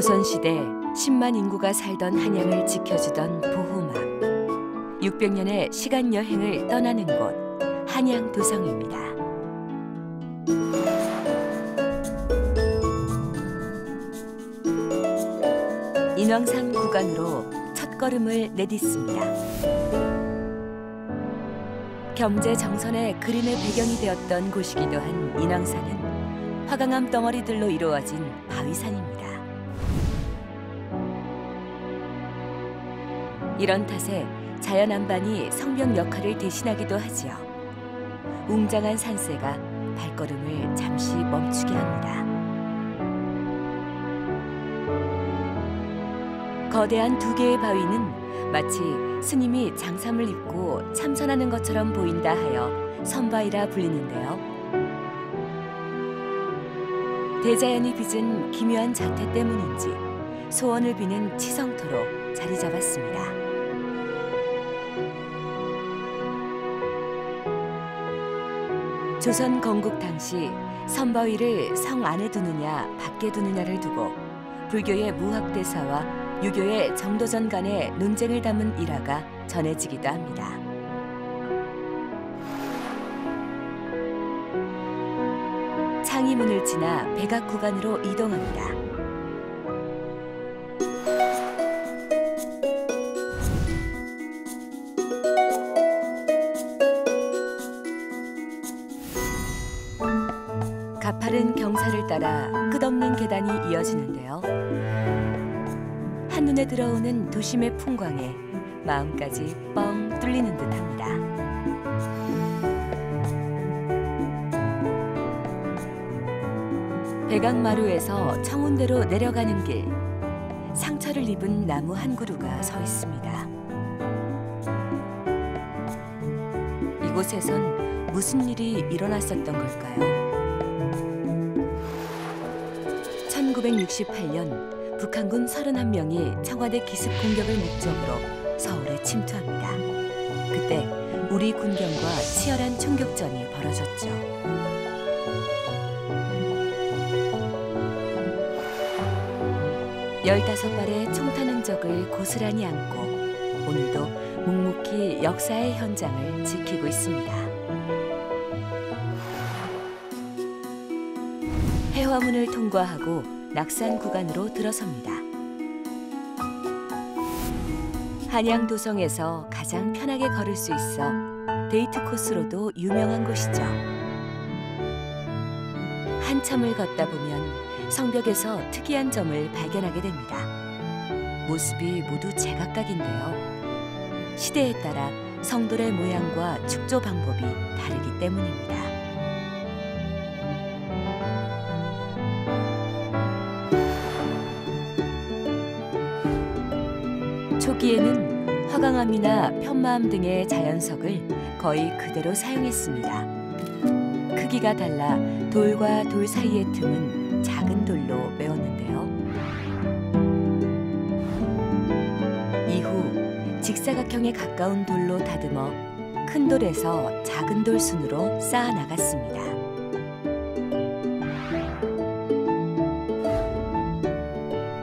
조선시대 10만 인구가 살던 한양을 지켜주던 보호막. 600년의 시간여행을 떠나는 곳, 한양도성입니다. 인왕산 구간으로 첫걸음을 내딛습니다. 경제정선의 그림의 배경이 되었던 곳이기도 한 인왕산은 화강암 덩어리들로 이루어진 바위산입니다. 이런 탓에 자연암반이 성벽 역할을 대신하기도 하지요. 웅장한 산세가 발걸음을 잠시 멈추게 합니다. 거대한 두 개의 바위는 마치 스님이 장삼을 입고 참선하는 것처럼 보인다 하여 선바위라 불리는데요. 대자연이 빚은 기묘한 자태 때문인지 소원을 비는 치성토로 자리 잡았습니다. 조선 건국 당시 선바위를 성 안에 두느냐 밖에 두느냐를 두고 불교의 무학대사와 유교의 정도전 간의 논쟁을 담은 일화가 전해지기도 합니다. 창의문을 지나 백악 구간으로 이동합니다. 가파른 경사를 따라 끝없는 계단이 이어지는데요. 한눈에 들어오는 도심의 풍광에 마음까지 뻥 뚫리는 듯합니다. 백악마루에서 청운대로 내려가는 길, 상처를 입은 나무 한 그루가 서 있습니다. 이곳에선 무슨 일이 일어났었던 걸까요? 1968년 북한군 31명이 청와대 기습 공격을 목적으로 서울에 침투합니다. 그때 우리 군경과 치열한 총격전이 벌어졌죠. 열다섯 발의 총탄 흔적을 고스란히 안고 오늘도 묵묵히 역사의 현장을 지키고 있습니다. 해화문을 통과하고 낙산 구간으로 들어섭니다. 한양도성에서 가장 편하게 걸을 수 있어 데이트 코스로도 유명한 곳이죠. 한참을 걷다 보면 성벽에서 특이한 점을 발견하게 됩니다. 모습이 모두 제각각인데요. 시대에 따라 성돌의 모양과 축조 방법이 다르기 때문입니다. 초기에는 화강암이나 편마암 등의 자연석을 거의 그대로 사용했습니다. 크기가 달라 돌과 돌 사이의 틈은 작은 돌로 메웠는데요. 이후 직사각형에 가까운 돌로 다듬어 큰 돌에서 작은 돌 순으로 쌓아 나갔습니다.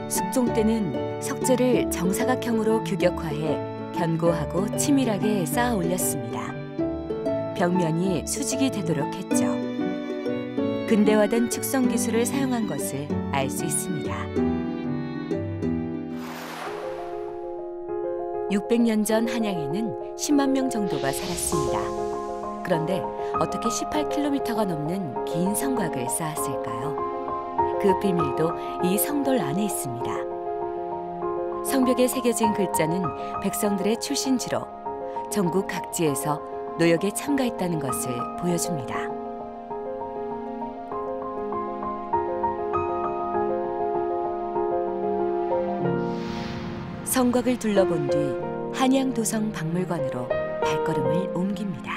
숙종 때는 석재를 정사각형으로 규격화해 견고하고 치밀하게 쌓아 올렸습니다. 벽면이 수직이 되도록 했죠. 근대화된 축성 기술을 사용한 것을 알 수 있습니다. 600년 전 한양에는 10만 명 정도가 살았습니다. 그런데 어떻게 18km가 넘는 긴 성곽을 쌓았을까요? 그 비밀도 이 성돌 안에 있습니다. 성벽에 새겨진 글자는 백성들의 출신지로 전국 각지에서 노역에 참가했다는 것을 보여줍니다. 성곽을 둘러본 뒤 한양도성 박물관으로 발걸음을 옮깁니다.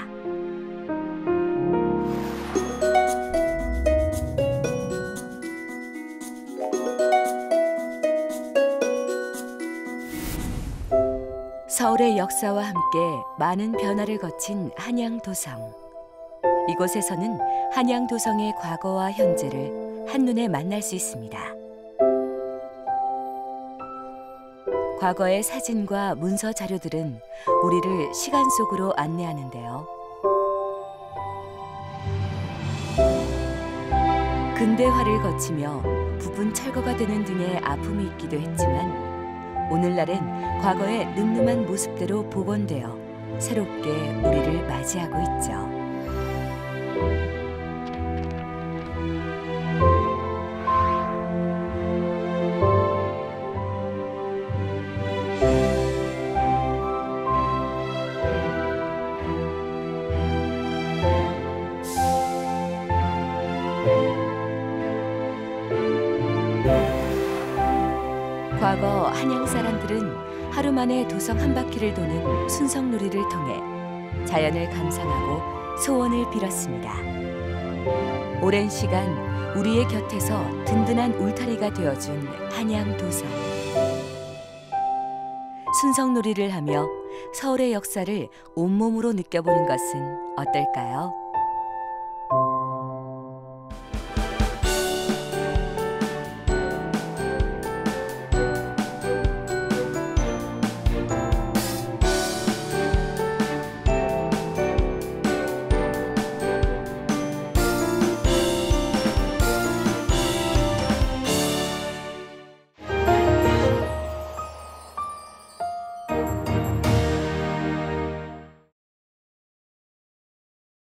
서울의 역사와 함께 많은 변화를 거친 한양도성. 이곳에서는 한양도성의 과거와 현재를 한눈에 만날 수 있습니다. 과거의 사진과 문서 자료들은 우리를 시간 속으로 안내하는데요. 근대화를 거치며 부분 철거가 되는 등의 아픔이 있기도 했지만 오늘날엔 과거의 늠름한 모습대로 복원되어 새롭게 우리를 맞이하고 있죠. 과거 한양 사람들은 하루 만에 도성 한 바퀴를 도는 순성놀이를 통해 자연을 감상하고 소원을 빌었습니다. 오랜 시간 우리의 곁에서 든든한 울타리가 되어준 한양도성. 순성놀이를 하며 서울의 역사를 온몸으로 느껴보는 것은 어떨까요?